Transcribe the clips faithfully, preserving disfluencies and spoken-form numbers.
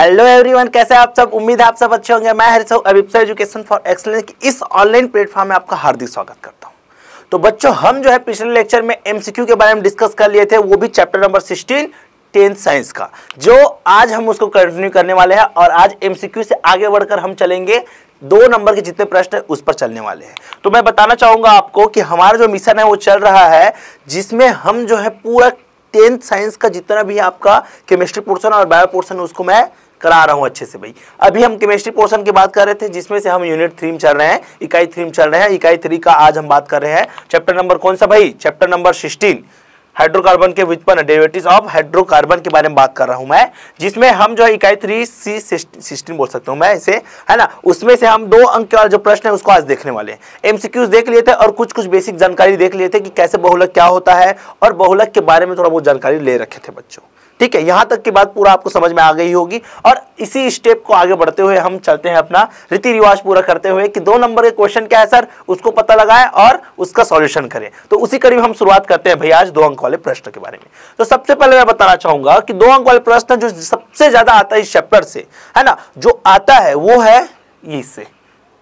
Hello everyone, कैसे आप सब? उम्मीद है आप सब अच्छे होंगे। मैं हर्ष हूँ, अभिप्सा एजुकेशन फॉर एक्सेलेंस की इस ऑनलाइन प्लेटफॉर्म में आपका हार्दिक स्वागत करता हूँ। तो बच्चों, हम जो है पिछले लेक्चर में एमसीक्यू के बारे में डिस्कस कर लिए थे, वो भी chapter number sixteen tenth science का, जो आज हम उसको कंटिन्यू करने वाले हैं। और आज एमसीक्यू से आगे बढ़कर हम चलेंगे दो नंबर के जितने प्रश्न है उस पर चलने वाले हैं। तो मैं बताना चाहूँगा आपको कि हमारा जो मिशन है वो चल रहा है, जिसमें हम जो है पूरा टेंथ साइंस का जितना भी आपका केमिस्ट्री पोर्शन और बायो पोर्शन उसको मैं करा रहा हूँ अच्छे से। भाई अभी हम केमिस्ट्री पोर्शन की बात कर रहे थे, जिसमें से हम यूनिट थ्री में चल रहे हैं, इकाई थ्री में चल रहे हैं। इकाई थ्री का आज हम बात कर रहे हैं, चैप्टर नंबर कौन सा भाई? चैप्टर नंबर सिक्सटीन, हाइड्रोकार्बन के व्युत्पन्न, डेरिवेटिव्स ऑफ हाइड्रोकार्बन के बारे में बात कर रहा हूं मैं, जिसमें हम जो है इकाई थ्री सी सिक्सटीन बोल सकता हूं मैं इसे, है ना। उसमें से हम दो अंक का जो प्रश्न है उसको आज देखने वाले हैं। एमसीक्यूज देख लिए थे और कुछ कुछ बेसिक जानकारी देख लिए थे कि कैसे बहुलक क्या होता है, और बहुलक के बारे में थोड़ा बहुत जानकारी ले रखे थे बच्चों। ठीक है, यहाँ तक की बात पूरा आपको समझ में आ गई होगी। और इसी स्टेप को आगे बढ़ते हुए हम चलते हैं अपना रीति रिवाज पूरा करते हुए कि दो नंबर के क्वेश्चन क्या है सर, उसको पता लगाएं और उसका सॉल्यूशन करें। तो उसी करीब हम शुरुआत करते हैं भैया आज दो अंक वाले प्रश्न के बारे में। तो सबसे पहले मैं बताना चाहूंगा कि दो अंक वाले प्रश्न जो सबसे ज्यादा आता है इस चैप्टर से, है ना, जो आता है वो है यीस्ट से।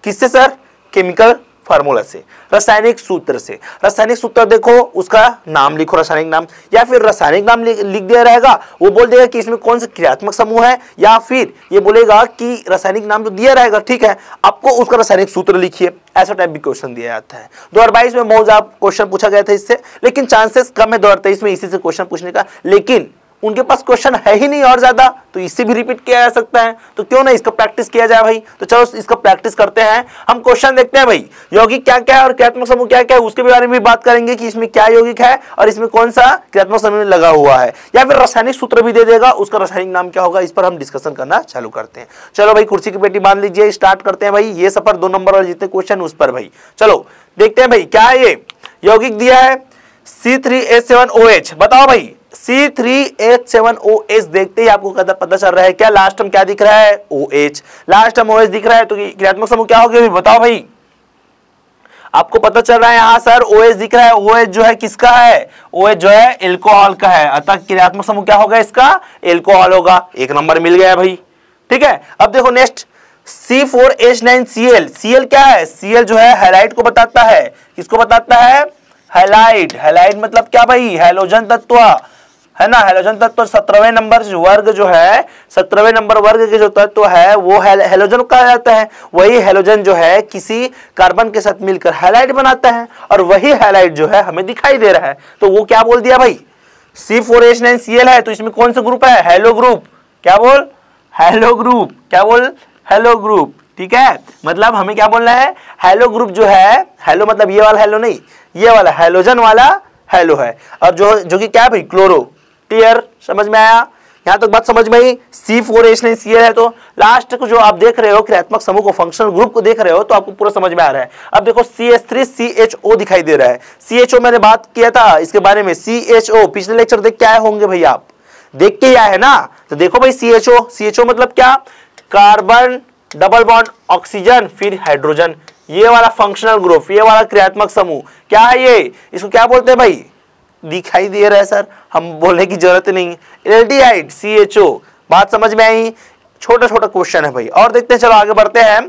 किससे सर? केमिकल फार्मूला से, रासायनिक सूत्र से। रासायनिक सूत्र देखो, उसका नाम लिखो, रासायनिक नाम, या फिर रासायनिक नाम लि, लिख दिया रहेगा, वो बोल देगा कि इसमें कौन सा क्रियात्मक समूह है, या फिर ये बोलेगा कि रासायनिक नाम जो दिया रहेगा, ठीक है, आपको उसका रासायनिक सूत्र लिखिए। ऐसा टाइप भी क्वेश्चन दिया जाता है। दो हजार बाईस में बहुत ज्यादा क्वेश्चन पूछा गया था इससे, लेकिन चांसेस कम है दो हजार तेईस में इसी से क्वेश्चन पूछने का, लेकिन उनके पास क्वेश्चन है ही नहीं और ज्यादा, तो इससे भी रिपीट किया जा सकता है। तो क्यों ना इसका प्रैक्टिस किया जाए भाई। तो चलो इसका प्रैक्टिस करते हैं। हम क्वेश्चन देखते हैं भाई, यौगिक क्या क्या है और क्रियात्मक समूह क्या क्या है, उसके बारे में भी बात करेंगे कि इसमें क्या यौगिक है और इसमें कौन सा क्रियात्मक समूह लगा हुआ है, या फिर रासायनिक सूत्र भी दे देगा, उसका रासायनिक नाम क्या होगा, इस पर हम डिस्कशन करना चालू करते हैं। चलो भाई, कुर्सी की पेटी बांध लीजिए, स्टार्ट करते हैं भाई ये सफर दो नंबर और जितने क्वेश्चन उस पर। भाई चलो देखते हैं भाई क्या है ये यौगिक दिया है C three H seven O H. बताओ भाई C three H seven O H देखते ही आपको पता चल रहा है क्या लास्ट टर्म क्या दिख रहा है? OH। लास्ट टर्म OH दिख रहा है, तो क्रियात्मक समूह क्या हो गया बताओ भाई। आपको पता चल रहा है यहाँ सर OH दिख रहा है, OH जो है किसका है? OH जो है एल्कोहॉल का है, अतः क्रियात्मक समूह क्या होगा इसका? एल्कोहॉल होगा। एक नंबर मिल गया भाई, ठीक है। अब देखो next C four H nine C L. C L क्या है? सी एल जो है हैलाइड को बताता है। किसको बताता है? हैलाइड। हैलाइड मतलब क्या भाई? हैलोजन तत्व, है ना, हैलोजन तत्व। सत्रहवें नंबर वर्ग जो है, सत्रहवें नंबर वर्ग के जो तत्व है वो हैलोजन कहा जाता है। वही हैलोजन जो है किसी कार्बन के साथ मिलकर हैलाइड बनाता है, और वही हैलाइड जो है हमें दिखाई दे रहा है। तो वो क्या बोल दिया भाई? C four H nine C L है, तो इसमें कौन सा ग्रुप है? Halo group. क्या बोल? Halo group. क्या बोल? हेलो ग्रुप, ठीक है। मतलब हमें क्या बोलना है? हेलो ग्रुप जो है, हेलो मतलब ये वाला हेलो नहीं, ये वाला हैलोजन वाला हेलो है, और जो जो कि क्या है भाई? क्लोरो। क्लियर? समझ में आया? यहाँ तक तो बात समझ में आई। C four H nine C L है, तो लास्ट को जो आप देख रहे हो क्रियात्मक समूह को, फंक्शनल ग्रुप को देख रहे हो, तो आपको पूरा समझ में आ रहा है। अब देखो C H three C H O दिखाई दे रहा है। सी एच ओ मैंने बात किया था इसके बारे में, सी एच ओ पिछले लेक्चर देख के आए होंगे भाई, आप देख के आए हैं ना। तो देखो भाई सी एच ओ, सी एच ओ मतलब क्या? कार्बन डबल बॉन्ड ऑक्सीजन फिर हाइड्रोजन, ये वाला फंक्शनल ग्रुप, ये वाला क्रियात्मक समूह क्या है ये? इसको क्या बोलते हैं भाई? दिखाई दे रहा है सर, हम बोलने की जरूरत नहीं है, एल्डिहाइड सी एच ओ। बात समझ में आई? छोटा छोटा क्वेश्चन है भाई। और देखते हैं, चलो आगे बढ़ते हैं।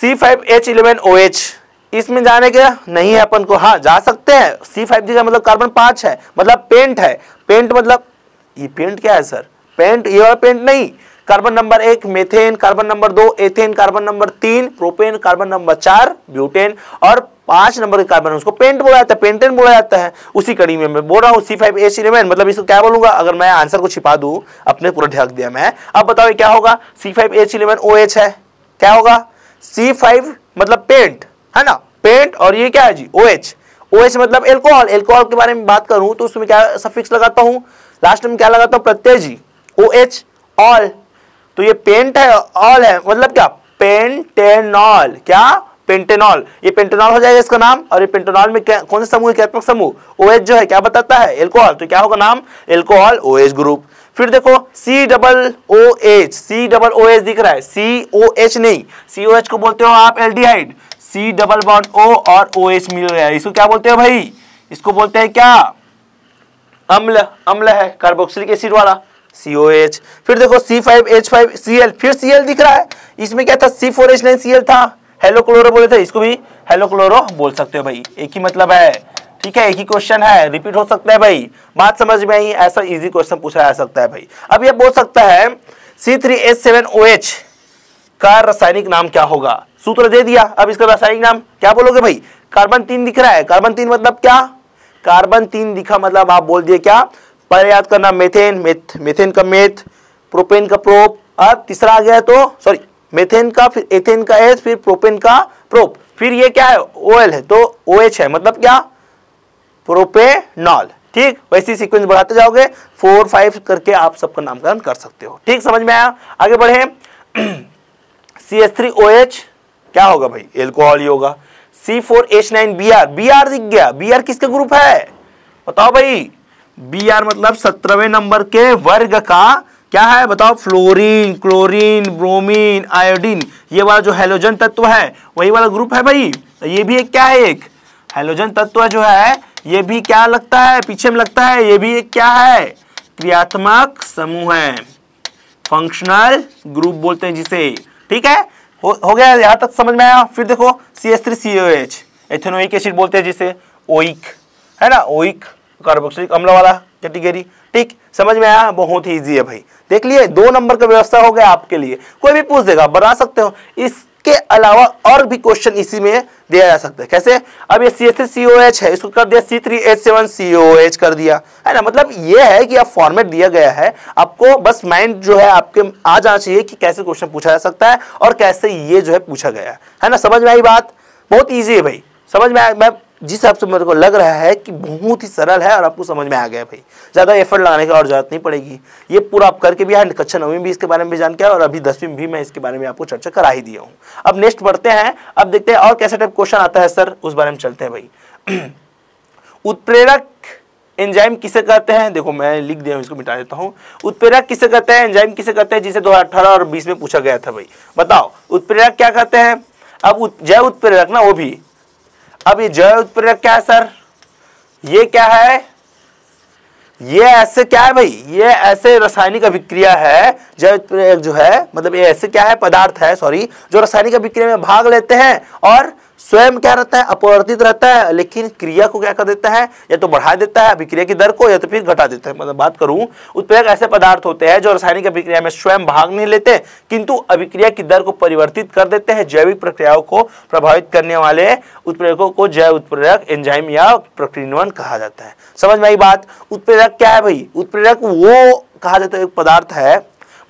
C five H eleven O H, इसमें जाने के नहीं है अपन को, हाँ जा सकते हैं। सी फाइव जी का मतलब कार्बन पांच है, मतलब पेंट है। पेंट मतलब ये पेंट क्या है सर? पेंट ये वाला पेंट नहीं, कार्बन नंबर एक मेथेन, कार्बन नंबर दो एथेन, कार्बन नंबर तीन प्रोपेन, कार्बन नंबर चार ब्यूटेन, और पांच नंबर के कार्बन उसको पेंट बोला जाता है, पेंटेन बोला जाता है। उसी कड़ी में मैं बोल रहा हूँ सी फाइव एच इलेवन, मतलब इसको क्या बोलूंगा अगर मैं आंसर को छिपा दूं, अपने पूरा ढक दिया मैं। अब बताओ क्या होगा? C five H eleven O H है, क्या होगा? सी फाइव मतलब पेंट, है ना, पेंट, और ये क्या है जी? OH। OH मतलब एल्कोहल। एल्कोहल के बारे में बात करूं तो उसमें क्या सफिक्स लगाता हूँ? लास्ट में क्या लगाता हूँ? प्रत्यय जी। OH ऑल, तो ये पेंट है, ऑल है, मतलब क्या? पेंटेनॉल। क्या? पेंटेनॉल। ये पेंटेनॉल हो जाएगा इसका नाम, और ये पेंटेनॉल में क्या, कौन सा समूह है? क्रियात्मक समूह। ओएच जो है क्या बताता है? एल्कोहल, तो क्या होगा नाम? Alcohol O H group. फिर देखो C double O H, C double O H दिख रहा है, सी ओ एच नहीं, सी ओ एच को बोलते हो आप aldehyde. C double bond O और ओ एच मिल गया, इसको क्या बोलते हो भाई? इसको बोलते हैं क्या? अम्ल। अम्ल है, कार्बोक्सलिक एसिड वाला, C O H, फिर देखो C five H five C L, फिर C L दिख रहा है। इसमें क्या था, C four H nine C L था, हेलो क्लोरो बोले थे, इसको भी हेलो क्लोरो बोल सकते हो भाई, एक ही मतलब है, ठीक है, एक ही क्वेश्चन है, रिपीट हो सकता है भाई, बात समझ में आई, ऐसा इजी क्वेश्चन पूछा जा सकता है भाई। अब यह बोल सकता है C three H seven O H का रासायनिक नाम क्या होगा, सूत्र दे दिया, अब इसका रासायनिक नाम क्या बोलोगे भाई, कार्बन तीन दिख रहा है, कार्बन तीन मतलब क्या, कार्बन तीन दिखा मतलब आप बोल दिए क्या, पहले याद करना मेथेन, मेथ मेथेन का मेथ, प्रोपेन का प्रोप, अब तीसरा आ गया तो सॉरी मेथेन का, फिर एथेन का एच, फिर प्रोपेन का प्रोप, फिर ये क्या है O L है, तो O H है मतलब क्या, प्रोपेनॉल। ठीक, वैसी सीक्वेंस बढ़ाते जाओगे, फोर फाइव करके आप सबका नामकरण कर सकते हो। ठीक, समझ में आया। आगे बढ़े, C H three O H क्या होगा भाई, एल्कोहॉल ही होगा। C four H nine B R, B R दिख गया, B R किसका ग्रुप है बताओ भाई, B R मतलब सत्रहवें नंबर के वर्ग का क्या है बताओ, फ्लोरीन, क्लोरीन, ब्रोमीन, आयोडीन, ये वाला जो हैलोजन तत्व है वही वाला ग्रुप है भाई, ये भी एक क्या है, एक हैलोजन तत्व जो है, ये भी क्या लगता है, पीछे में लगता है, ये भी एक क्या है, क्रियात्मक समूह है, फंक्शनल ग्रुप बोलते हैं जिसे। ठीक है, हो, हो गया, यहाँ तक समझ में आया। फिर देखो C H three C O H, ethanoic acid बोलते हैं जिसे, ओइक है ना, ओइक कार्बोक्सलिक अम्ल वाला कैटेगरी। ठीक, समझ में आया, बहुत ही ईजी है भाई, देख लिए, दो नंबर का व्यवस्था हो गया आपके लिए, कोई भी पूछ देगा, बना सकते हो। इसके अलावा और भी क्वेश्चन इसी में दिया जा सकता है, कैसे। अब ये C H three C O H है, इसको कर दिया C three H seven C O H कर दिया है ना, मतलब ये है कि आप फॉर्मेट दिया गया है, आपको बस माइंड जो है आपके आ जाना चाहिए कि कैसे क्वेश्चन पूछा जा सकता है और कैसे ये जो है पूछा गया है ना। समझ में आई बात, बहुत ईजी है भाई, समझ में आया, मैं जिस हिसाब से मेरे को लग रहा है कि बहुत ही सरल है और आपको समझ में आ गया भाई, ज़्यादा एफर्ट लगाने की और जरूरत नहीं पड़ेगी, ये पूरा आप करके भी आए, कक्षा नौवीं भी इसके बारे में भी जान के आए और अभी दसवीं भी मैं इसके बारे में आपको चर्चा करा ही दिया हूँ। अब नेक्स्ट बढ़ते हैं, अब देखते हैं और कैसे टाइप क्वेश्चन आता है सर, उस बारे में चलते हैं भाई। उत्प्रेरक एंजाइम किसे कहते हैं, देखो मैं लिख दिया हूँ, इसको मिटा देता हूँ। उत्प्रेरक किसे कहते हैं, एंजाइम किसे कहते हैं, जिसे दो हज़ार अठारह और बीस में पूछा गया था भाई, बताओ उत्प्रेरक क्या कहते हैं। अब जैव उत्प्रेरक ना, वो भी, अब ये जैव उत्प्रेरक क्या है सर, ये क्या है, ये ऐसे क्या है भाई, ये ऐसे रासायनिक अभिक्रिया है, जैव उत्प्रेरक जो है मतलब ये ऐसे क्या है, पदार्थ है सॉरी, जो रासायनिक अभिक्रिया में भाग लेते हैं और स्वयं क्या रहता है, अपवर्तित रहता है, लेकिन क्रिया को क्या कर देता है, या तो बढ़ा देता है अभिक्रिया की दर को, या तो फिर घटा देता है। मतलब बात करूं, उत्प्रेरक ऐसे पदार्थ होते हैं जो रासायनिक अभिक्रिया में स्वयं भाग नहीं लेते, किंतु अभिक्रिया की दर को परिवर्तित कर देते हैं। जैविक प्रक्रियाओं को प्रभावित करने वाले उत्प्रेरकों को जैव उत्प्रेरक, एंजाइम या किण्वन कहा जाता है। समझ में आई बात। उत्प्रेरक क्या है भाई, उत्प्रेरक वो कहा जाता है एक पदार्थ है,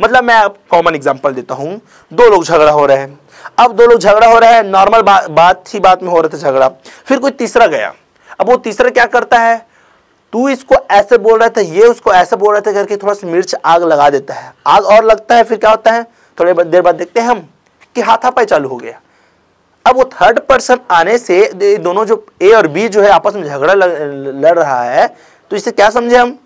मतलब मैं अब कॉमन एग्जाम्पल देता हूँ, दो लोग झगड़ा हो रहे हैं, अब दो लोग झगड़ा हो रहा है, नॉर्मल बा, बात ही बात में हो रहे थे झगड़ा, फिर कोई तीसरा गया, अब वो तीसरा क्या करता है, तू इसको ऐसे बोल रहा था, ये उसको ऐसे बोल रहा था करके थोड़ा सा मिर्च आग लगा देता है, आग और लगता है, फिर क्या होता है, थोड़ी देर बाद देखते हैं हम कि हाथापाई चालू हो गया। अब वो थर्ड पर्सन आने से दोनों जो ए और बी जो है आपस में झगड़ा लड़ रहा है, तो इससे क्या समझे हम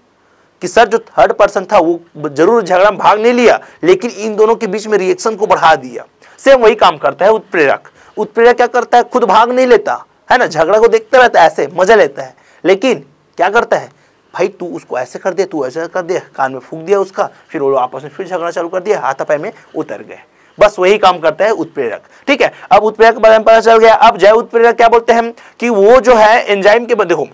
कि सर जो थर्ड पर्सन था वो जरूर झगड़ा में भाग नहीं लिया, लेकिन इन दोनों के बीच में रिएक्शन को बढ़ा दिया। सेम वही काम करता है उत्प्रेरक। उत्प्रेरक क्या करता है, खुद भाग नहीं लेता है ना, झगड़ा को देखता रहता है, ऐसे मजा लेता है, लेकिन क्या करता है भाई, तू उसको ऐसे कर दे, तू ऐसे कर दे, कान में फूंक दिया उसका, फिर वो आपस में फिर झगड़ा चालू कर दिया, हाथापाई में उतर गए। बस वही काम करता है उत्प्रेरक। ठीक है, अब उत्प्रेरक के बारे में पता चल गया। अब जैव उत्प्रेरक क्या बोलते हैं कि वो जो है एंजाइम के बदले हो,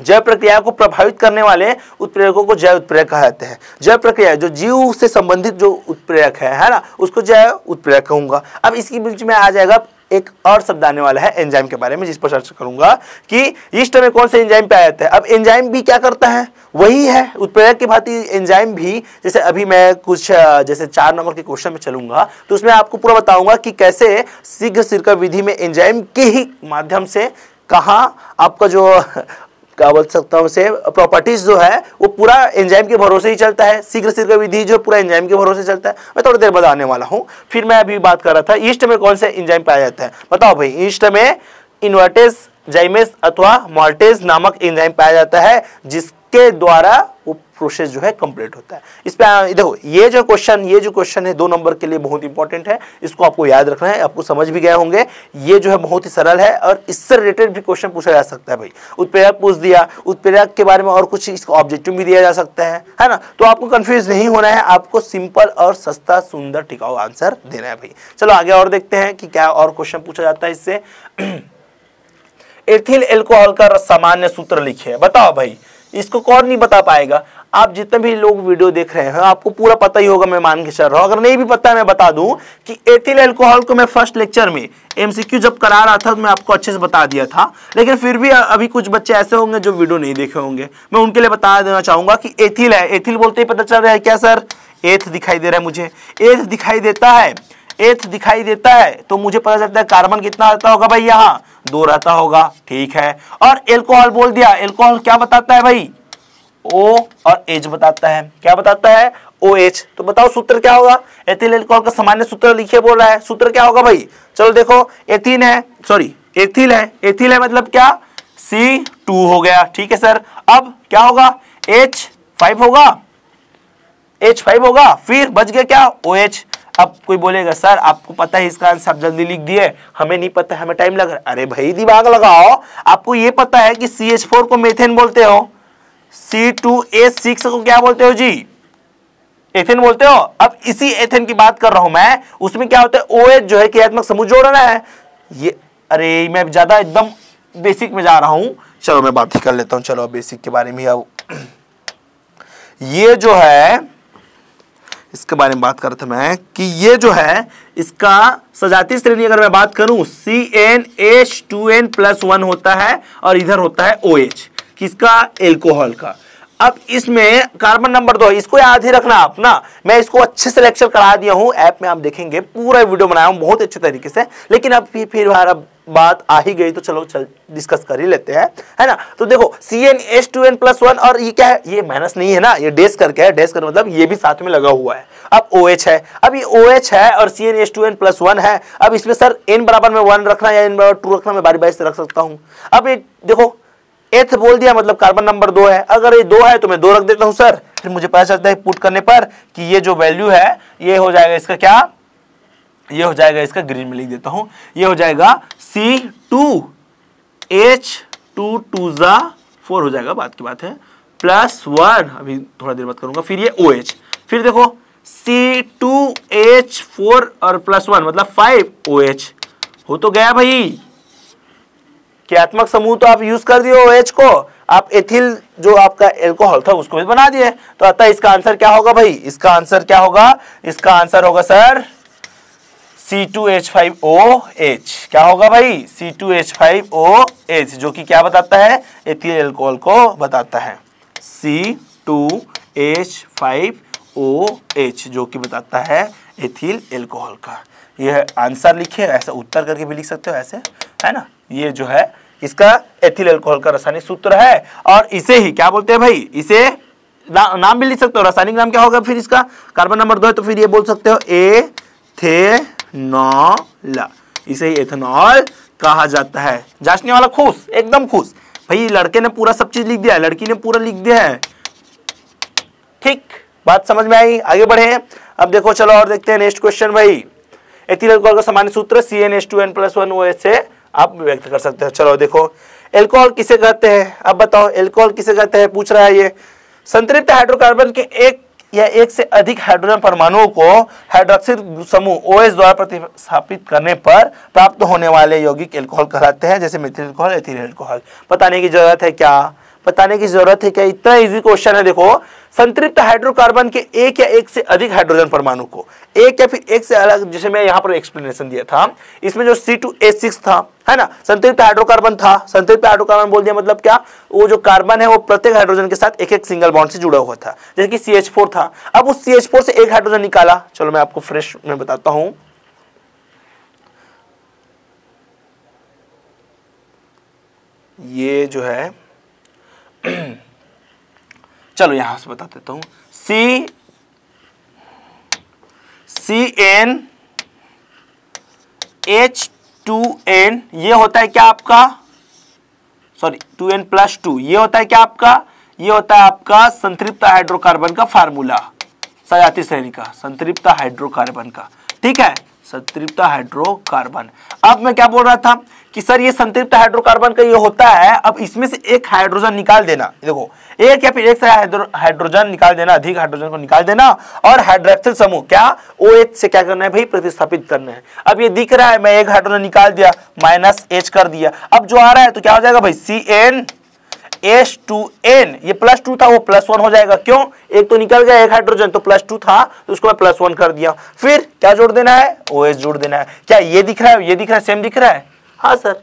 जैव प्रक्रिया को प्रभावित करने वाले उत्प्रेरकों को जैव उत्प्रेरक कहा जाता है। जैव प्रक्रिया जो जीव से संबंधित जो उत्प्रेरक है है ना, उसको जैव उत्प्रेरक कहूंगा। अब इसके बीच में आ जाएगा एक और शब्द आने वाला है एंजाइम के बारे में, जिस पर चर्चा करूंगा कि यीस्ट में कौन से एंजाइम पे आ जाता है। अब एंजाइम भी क्या करता है, वही है उत्प्रेरक की भांति एंजाइम भी, जैसे अभी मैं कुछ जैसे चार नंबर के क्वेश्चन में चलूंगा तो उसमें आपको पूरा बताऊंगा कि कैसे शीघ्र सिरका विधि में एंजाइम के ही माध्यम से कहाँ आपका जो क्या बोल सकता हूँ उसे प्रॉपर्टीज जो है वो पूरा एंजाइम के भरोसे ही चलता है। शीघ्र शीघ्र विधि जो पूरा एंजाइम के भरोसे चलता है, मैं थोड़ी देर बाद आने वाला हूँ। फिर मैं अभी बात कर रहा था यीस्ट में कौन से एंजाइम पाया जाता है, बताओ भाई। यीस्ट में इनवर्टेज, जाइमेज अथवा माल्टेज नामक एंजाइम पाया जाता है, जिसके द्वारा वो प्रोसेस जो है कंप्लीट होता है। इस पर देखो ये जो क्वेश्चन ये जो क्वेश्चन है दो नंबर के लिए बहुत इंपॉर्टेंट है, इसको आपको याद रखना है, आपको समझ भी गए होंगे। ये जो है बहुत ही सरल है और इससे रिलेटेड भी क्वेश्चन पूछा जा सकता है भाई, उत्प्रेरक पूछ दिया, उत्प्रेरक के बारे में और कुछ इसका ऑब्जेक्टिव भी दिया जा सकता है, है ना। तो आपको कंफ्यूज नहीं होना है, आपको सिंपल और सस्ता सुंदर टिकाऊ आंसर देना है भाई। चलो आगे और देखते हैं कि क्या और क्वेश्चन पूछा जाता है इससे। एथिल एल्कोहॉल का सामान्य सूत्र लिखिए। बताओ भाई इसको कौन नहीं बता पाएगा, आप जितने भी लोग वीडियो देख रहे हैं आपको पूरा पता ही होगा, मैं मान के चल रहा हूँ। अगर नहीं भी पता है मैं बता दूं कि एथिल एल्कोहॉल को मैं फर्स्ट लेक्चर में एमसीक्यू जब करा रहा था तो मैं आपको अच्छे से बता दिया था, लेकिन फिर भी अभी कुछ बच्चे ऐसे होंगे जो वीडियो नहीं देखे होंगे, मैं उनके लिए बता देना चाहूँगा कि एथिल है, एथिल बोलते ही पता चल रहा है क्या सर, एथ दिखाई दे रहा है मुझे, एथ दिखाई देता है, एथ दिखाई देता है तो मुझे पता चलता है कार्बन कितना रहता होगा भाई, यहाँ दो रहता होगा, ठीक है। और एल्कोहल बोल दिया, एल्कोहल क्या बताता है भाई, ओ और एच बताता है, क्या बताता है, ओ एच। तो बताओ सूत्र क्या होगा, एथिल एल्कोहल का सामान्य सूत्र लिखिए बोल रहा है, सूत्र क्या होगा भाई। चलो देखो एथिन है, सॉरी एथिल है, एथिल है मतलब क्या सी टू हो गया, ठीक है सर। अब क्या होगा, एच फाइव होगा, एच फाइव होगा, फिर बच गया क्या ओ एच। अब कोई बोलेगा सर आपको पता है इसका आंसर, आप जल्दी लिख दिए, हमें नहीं पता, हमें टाइम लग रहा है। अरे भाई दिमाग लगाओ, आपको ये पता है कि सी एच फोर को मेथेन बोलते हो, सी टू एच सिक्स को क्या बोलते हो जी, एथेन बोलते हो। अब इसी एथेन की बात कर रहा हूं मैं, उसमें क्या होता है OH जो है क्रियात्मक समूह जोड़ना है ये। अरे मैं ज्यादा एकदम बेसिक में जा रहा हूँ, चलो मैं बात ही कर लेता हूँ। चलो बेसिक के बारे में, अब ये जो है इसके बारे में बात करता था मैं कि ये जो है इसका सजातीय श्रेणी अगर मैं बात करूं C N H two N plus one होता है और इधर होता है OH किसका, एल्कोहल का। अब इसमें कार्बन नंबर दो, इसको याद ही रखना आप ना, मैं इसको अच्छे से लेक्चर करा दिया हूं, ऐप में आप देखेंगे पूरा वीडियो बनाया हूं बहुत अच्छे तरीके से, लेकिन अब फिर अब बात आ ही गई तो चलो चल डिस्कस कर ही लेते हैं, है ना। तो देखो C N H two N plus one और ये क्या है, ये माइनस नहीं है ना, ये डेस करके है, डेस कर मतलब ये भी साथ में लगा हुआ है। अब OH है, अब ये OH है और C N H two N plus one है। अब इसमें सर n बराबर में वन रखना या n बराबर टू रखना, मैं बारी बारी से रख सकता हूँ। अब ये देखो एथ बोल दिया मतलब कार्बन नंबर दो है, अगर ये दो है तो मैं दो रख देता हूँ सर, फिर मुझे पता चलता है पुट करने पर कि ये जो वैल्यू है ये हो जाएगा इसका क्या, ये हो जाएगा इसका, ग्रीन में लिख देता हूँ, ये हो जाएगा C two H two two ज़ा फोर हो जाएगा, बात की बात है, प्लस वन, अभी थोड़ा देर बात करूँगा। फिर ये OH, फिर देखो सी टू एच फोर और प्लस वन मतलब फाइव OH हो तो गया भाई, क्रियात्मक समूह तो आप यूज कर दिए OH को, आप एथिल जो आपका एल्कोहल था उसको भी बना दिए, तो अतः इसका आंसर क्या होगा भाई, इसका आंसर क्या होगा, इसका आंसर होगा sir C two H five O H, क्या होगा भाई C two H five O H, जो कि क्या बताता है, एथिल एल्कोहल को बताता है, C two H five O H जो कि बताता है एथिल एल्कोहल का। यह आंसर लिखिए, ऐसा उत्तर करके भी लिख सकते हो ऐसे, है ना। ये जो है इसका एथिल एल्कोहल का रासायनिक सूत्र है और इसे ही क्या बोलते हैं भाई, इसे ना, नाम भी लिख सकते हो, रासायनिक नाम क्या होगा फिर इसका, कार्बन नंबर दो है तो फिर ये बोल सकते हो ए एथेनॉल, इसे ही एथेनॉल कहा जाता है। जांचने वाला खुश, एकदम खुश भाई, लड़के ने पूरा सब चीज लिख दिया है, लड़की ने पूरा लिख दिया है, ठीक, बात समझ में आई, आगे बढ़े। अब देखो चलो और देखते हैं नेक्स्ट क्वेश्चन भाई, एथिल एल्कोहल का सामान्य सूत्र C N H two N plus one O H से आप व्यक्त कर सकते हो। चलो देखो एल्कोहल किसे कहते हैं, अब बताओ एल्कोहल किसे कहते हैं, पूछ रहा है ये। संतृप्त हाइड्रोकार्बन के एक या एक से अधिक हाइड्रोजन परमाणुओं को हाइड्रोक्सिल समूह OH द्वारा प्रतिस्थापित करने पर प्राप्त होने वाले यौगिक एल्कोहल कहलाते हैं, जैसे मेथिल एल्कोहल, एथिल एल्कोहल। बताने की जरूरत है क्या, बताने की जरूरत है क्या, इतना इजी क्वेश्चन है। देखो संतृप्त हाइड्रोकार्बन के एक या एक से अधिक हाइड्रोजन परमाणु को, एक या फिर एक से अलग, जैसे मैं यहाँ पर एक्सप्लेनेशन दिया था, इसमें जो सी टू एच सिक्स था, है ना, संतृप्त हाइड्रोकार्बन था, संतृप्त हाइड्रोकार्बन बोल दिया मतलब क्या, वो जो कार्बन है वो प्रत्येक हाइड्रोजन के साथ एक एक सिंगल बॉन्ड से जुड़ा हुआ था, जैसे कि सी एच फोर था। अब उस सी एच फोर से एक हाइड्रोजन निकाला, चलो मैं आपको फ्रेश में बताता हूँ, ये जो है चलो यहां से बता देता हूं, C C N H two n ये होता है क्या आपका, sorry two N plus two, ये होता है क्या आपका ये होता है आपका संतृप्त हाइड्रोकार्बन का फार्मूला सजाती श्रेणी का, संतृप्त हाइड्रोकार्बन का, ठीक है, संतृप्त हाइड्रोकार्बन। अब मैं क्या बोल रहा था कि सर ये संतृप्त हाइड्रोकार्बन का ये होता है, अब इसमें से एक हाइड्रोजन निकाल देना, देखो एक या फिर एक से हाइड्रोजन निकाल देना, अधिक हाइड्रोजन को निकाल देना और हाइड्रोक्सिल समूह क्या OH से क्या करना है भाई, प्रतिस्थापित करना है। अब ये दिख रहा है मैं एक हाइड्रोजन निकाल दिया, माइनस H कर दिया, अब जो आ रहा है तो क्या हो जाएगा भाई Cn H टू N, ये प्लस टू था वो प्लस वन हो जाएगा, क्यों, एक तो निकल गया एक हाइड्रोजन तो प्लस टू था तो उसको मैं प्लस वन कर दिया, फिर क्या जोड़ देना है OH जोड़ देना है। क्या ये दिख रहा है, ये दिख रहा है, सेम दिख रहा है, हाँ सर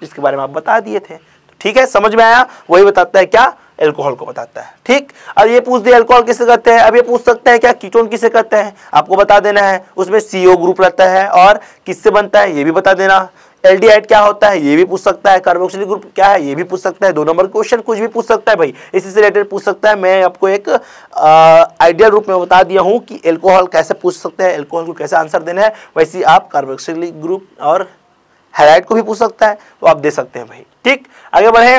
जिसके बारे में आप बता दिए थे, ठीक है समझ में आया, वही बताता है क्या, एल्कोहॉल को बताता है, ठीक। अब ये पूछ दे एल्कोहॉल किसे कहते हैं, अब ये पूछ सकते हैं क्या कीटोन किसे कहते हैं, आपको बता देना है, उसमें सीओ ग्रुप रहता है और किससे बनता है ये भी बता देना। एल्डिहाइड क्या होता है ये भी पूछ सकता है, कार्बोक्सलिक ग्रुप क्या है ये भी पूछ सकता है, दो नंबर क्वेश्चन कुछ भी पूछ सकता है भाई, इसी से रिलेटेड पूछ सकता है। मैं आपको एक आइडियल रूप में बता दिया हूँ कि एल्कोहॉल कैसे पूछ सकते हैं, एल्कोहॉल को कैसे आंसर देना है, वैसे आप कार्बोक्सिलिक ग्रुप और हैलाइड को भी पूछ सकता है तो आप दे सकते हैं भाई, ठीक। आगे बढ़े,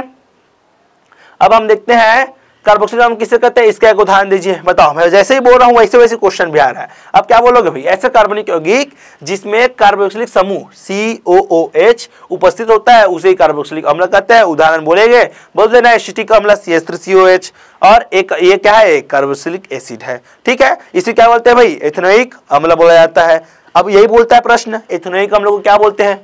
अब हम देखते हैं कार्बोक्सिलिक अम्ल किसे कहते हैं, इसका एक उदाहरण दीजिए। बताओ मैं जैसे ही बोल रहा हूँ वैसे वैसे क्वेश्चन भी आ रहा है, अब क्या बोलोगे भाई, ऐसे कार्बनिक यौगिक जिसमें कार्बोक्सिलिक समूह C O O H उपस्थित होता है उसे ही कार्बोक्सिलिक अम्ल कहते हैं। उदाहरण बोलेंगे, बोल देना एसीटिक अम्ल C H three C O H और एक ये क्या है कार्बोक्सिलिक एसिड है, ठीक है, इसे क्या बोलते हैं भाई एथेनॉइक अम्ल बोला जाता है। अब यही बोलता है प्रश्न, एथेनॉइक अम्ल को क्या बोलते हैं,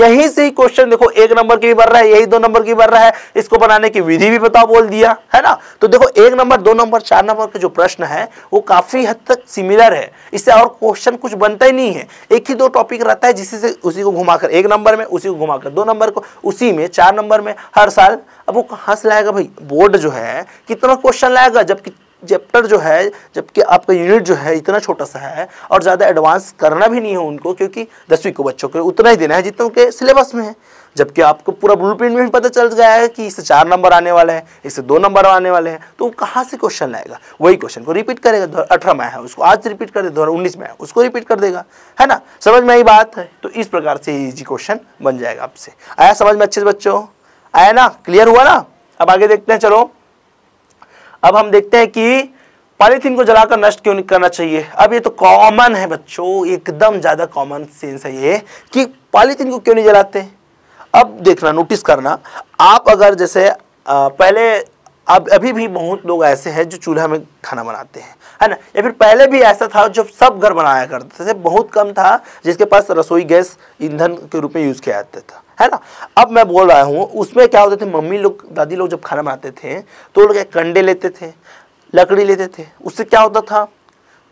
यही से ही क्वेश्चन देखो एक नंबर की भी बन रहा है, यही दो नंबर की बन रहा है, इसको बनाने की विधि भी बताओ बोल दिया है ना। तो देखो एक नंबर दो नंबर चार नंबर के जो प्रश्न है वो काफी हद तक सिमिलर है, इससे और क्वेश्चन कुछ बनता ही नहीं है, एक ही दो टॉपिक रहता है जिससे उसी को घुमाकर एक नंबर में, उसी को घुमाकर दो नंबर को, उसी में चार नंबर में हर साल। अब वो कहाँ से लाएगा भाई, बोर्ड जो है कितना क्वेश्चन लाएगा, जबकि चैप्टर जो है, जबकि आपका यूनिट जो है इतना छोटा सा है और ज़्यादा एडवांस करना भी नहीं है उनको, क्योंकि दसवीं को बच्चों को उतना ही देना है जितना उनके सिलेबस में है, जबकि आपको पूरा ब्लूप्रिंट में भी पता चल गया है कि इससे चार नंबर आने वाले हैं, इससे दो नंबर आने वाले हैं, तो कहाँ से क्वेश्चन लाएगा, वही क्वेश्चन को रिपीट करेगा, दो हज़ार अठारह में आया उसको आज रिपीट कर देगा, दो हज़ार उन्नीस में आया उसको रिपीट कर देगा, है ना, समझ में आई बात है। तो इस प्रकार से ईजी क्वेश्चन बन जाएगा आपसे, आया समझ में अच्छे से बच्चों, आया ना, क्लियर हुआ ना। अब आगे देखते हैं, चलो अब हम देखते हैं कि पॉलिथीन को जलाकर नष्ट क्यों नहीं करना चाहिए। अब ये तो कॉमन है बच्चों, एकदम ज़्यादा कॉमन सेंस है ये कि पॉलिथीन को क्यों नहीं जलाते। अब देखना, नोटिस करना, आप अगर जैसे आ, पहले अब अभी भी बहुत लोग ऐसे हैं जो चूल्हा में खाना बनाते हैं, है ना, या फिर पहले भी ऐसा था जो सब घर बनाया करते थे, बहुत कम था जिसके पास रसोई गैस ईंधन के रूप में यूज़ किया जाता था, है ना। अब मैं बोल रहा हूँ उसमें क्या होते थे, मम्मी लोग दादी लोग जब खाना बनाते थे तो लोग कंडे लेते थे, लकड़ी लेते थे, उससे क्या होता था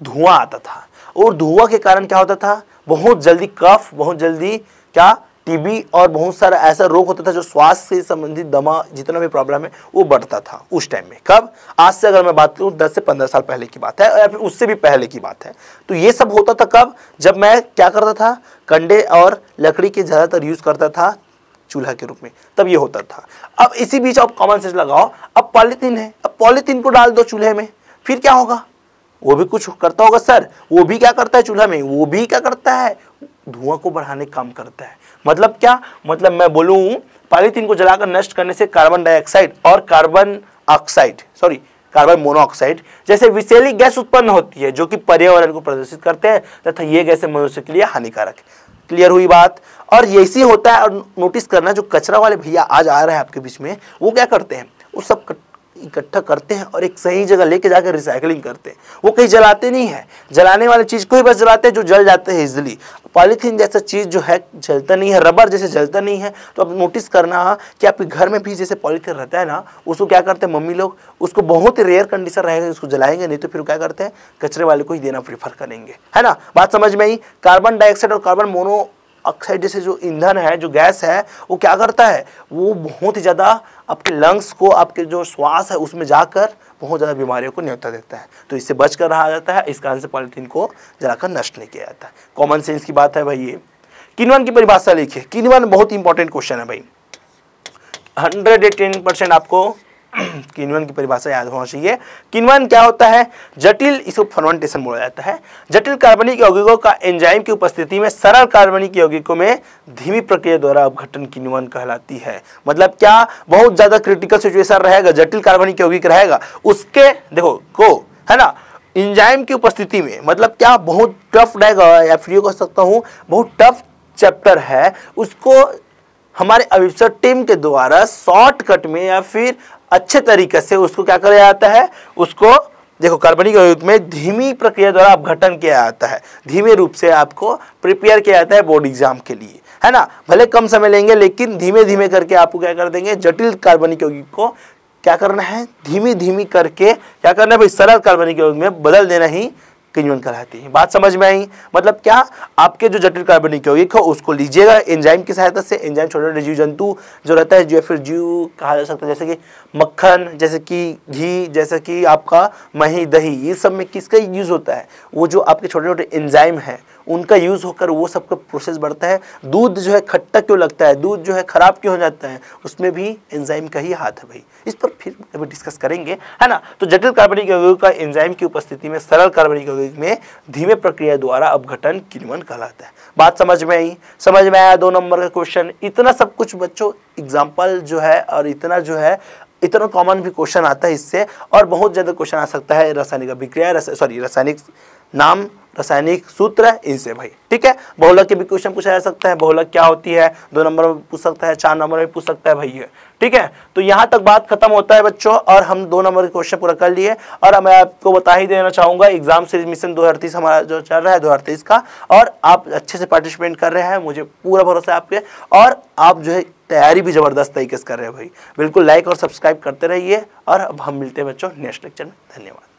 धुआं आता था, और धुआं के कारण क्या होता था बहुत जल्दी कफ, बहुत जल्दी क्या टीबी और बहुत सारा ऐसा रोग होता था जो स्वास्थ्य से संबंधित दमा जितना भी प्रॉब्लम है वो बढ़ता था उस टाइम में। कब, आज से अगर मैं बात करूँ दस से पंद्रह साल पहले की बात है या फिर उससे भी पहले की बात है। तो ये सब होता था कब, जब मैं क्या करता था कंडे और लकड़ी के ज़्यादातर यूज़ करता था चूल्हा के रूप में, तब ये होता था। अब इसी बीच आप कॉमन सेंस लगाओ, अब पॉलीथीन है, अब पॉलीथीन को डाल दो चूल्हे में, फिर क्या होगा, वो भी कुछ करता होगा सर, वो भी क्या करता है चूल्हा में, वो भी क्या करता है धुआं को बढ़ाने का काम करता है। मतलब क्या, मतलब मैं बोलूं पॉलीथीन को जलाकर नष्ट करने से कार्बन डाइऑक्साइड और carbon oxide sorry carbon monoxide जैसे विषैली गैस उत्पन्न होती है जो कि पर्यावरण को प्रदूषित करते हैं तथा ये गैसें मनुष्य के लिए हानिकारक है। क्लियर हुई बात। और ऐसी होता है, और नोटिस करना जो कचरा वाले भैया आज आ रहे हैं आपके बीच में, वो क्या करते हैं वो सब इकट्ठा करते हैं और एक सही जगह लेके जाकर रिसाइकलिंग करते हैं, वो कहीं जलाते नहीं है, जलाने वाली चीज़ को ही बस जलाते हैं जो जल जाते हैं इजिली। पॉलीथीन जैसा चीज़ जो है जलता नहीं है, रबर जैसे जलता नहीं है। तो अब नोटिस करना कि आपके घर में भी जैसे पॉलीथीन रहता है ना, उसको क्या करते हैं मम्मी लोग, उसको बहुत ही रेयर कंडीशन रहेगा उसको जलाएंगे, नहीं तो फिर क्या करते हैं कचरे वाले को ही देना प्रीफर करेंगे, है ना। बात समझ में आई। कार्बन डाइऑक्साइड और कार्बन मोनो ऑक्साइड जैसे जो ईंधन है, जो गैस है, वो क्या करता है वो बहुत ही ज़्यादा आपके लंग्स को, आपके जो श्वास है उसमें जाकर बहुत ज़्यादा बीमारियों को न्योता देता है। तो इससे बच कर रहा जाता है, इस कारण से पॉलीथीन को जलाकर नष्ट नहीं किया जाता है। कॉमन सेंस की बात है भाई ये। किण्वन की परिभाषा लिखिए। किण्वन बहुत इंपॉर्टेंट क्वेश्चन है भाई, हंड्रेड एंड टेन परसेंट आपको किण्वन की परिभाषा याद होना चाहिए। किण्वन क्या होता है? जटिल, इसको फर्मेंटेशन बोला जाता है। जटिल कार्बनिक यौगिकों का एंजाइम की उपस्थिति में सरल कार्बनिक यौगिकों में धीमी प्रक्रिया द्वारा अपघटन किण्वन कहलाती है। मतलब क्या, बहुत ज्यादा क्रिटिकल सिचुएशन रहेगा, जटिल कार्बनिक यौगिक रहेगा, उसके देखो को है ना एंजाइम की उपस्थिति में, मतलब क्या बहुत टफ रहेगा, या फिर ये कह सकता हूँ बहुत टफ चैप्टर है, उसको हमारे अभिप्सा टीम के द्वारा शॉर्टकट में या फिर अच्छे तरीके से उसको क्या किया जाता है, उसको देखो कार्बनिक यौगिक में धीमी प्रक्रिया द्वारा अपघटन किया जाता है, धीमे रूप से आपको प्रिपेयर किया जाता है बोर्ड एग्जाम के लिए, है ना। भले कम समय लेंगे लेकिन धीमे धीमे करके आपको क्या कर देंगे, जटिल कार्बनिक यौगिक को क्या करना है, धीमी धीमी करके क्या करना है भाई, सरल कार्बनिक यौगिक में बदल देना ही किण्वन कहलाती है। बात समझ में आई? मतलब क्या, आपके जो जटिल कार्बनिक यौगिक हो उसको लीजिएगा एंजाइम की सहायता से। एंजाइम छोटे छोटे जीव जंतु जो रहता है, जो फिर जीव कहा जा सकता है, जैसे कि मक्खन, जैसे कि घी, जैसे कि आपका मही, दही, ये सब में किसका यूज़ होता है, वो जो आपके छोटे छोटे एंजाइम हैं उनका यूज़ होकर वो सबका प्रोसेस बढ़ता है। दूध जो है खट्टा क्यों लगता है, दूध जो है ख़राब क्यों हो जाता है, उसमें भी एंजाइम का ही हाथ है भाई। इस पर फिर कभी डिस्कस करेंगे, है ना। तो जटिल कार्बनिक यौगिक का एंजाइम की उपस्थिति में सरल कार्बनिक यौगिक में धीमे प्रक्रिया द्वारा अपघटन किण्वन कहलाता है। बात समझ में आई? समझ में आया दो नंबर का क्वेश्चन। इतना सब कुछ बच्चों एग्जाम्पल जो है, और इतना जो है इतना कॉमन भी क्वेश्चन आता है इससे, और बहुत ज़्यादा क्वेश्चन आ सकता है रासायनिक अभिक्रिया, सॉरी रासायनिक नाम, रासायनिक सूत्र, इनसे भाई, ठीक है। बहुलक के भी क्वेश्चन पूछा जा सकता है, बहुलक क्या होती है, दो नंबर में पूछ सकता है, चार नंबर में पूछ सकता है भाई ये, ठीक है। तो यहाँ तक बात खत्म होता है बच्चों, और हम दो नंबर के क्वेश्चन पूरा कर लिए। और मैं आपको बता ही देना चाहूँगा, एग्जाम सीरीज मिशन दो हज़ार तेईस हमारा जो चल रहा है, दो हज़ार तेईस का, और आप अच्छे से पार्टिसिपेट कर रहे हैं, मुझे पूरा भरोसा है आपके, और आप जो है तैयारी भी ज़बरदस्त तरीके से कर रहे हैं भाई। बिल्कुल लाइक और सब्सक्राइब करते रहिए, और अब हम मिलते हैं बच्चों नेक्स्ट लेक्चर में। धन्यवाद।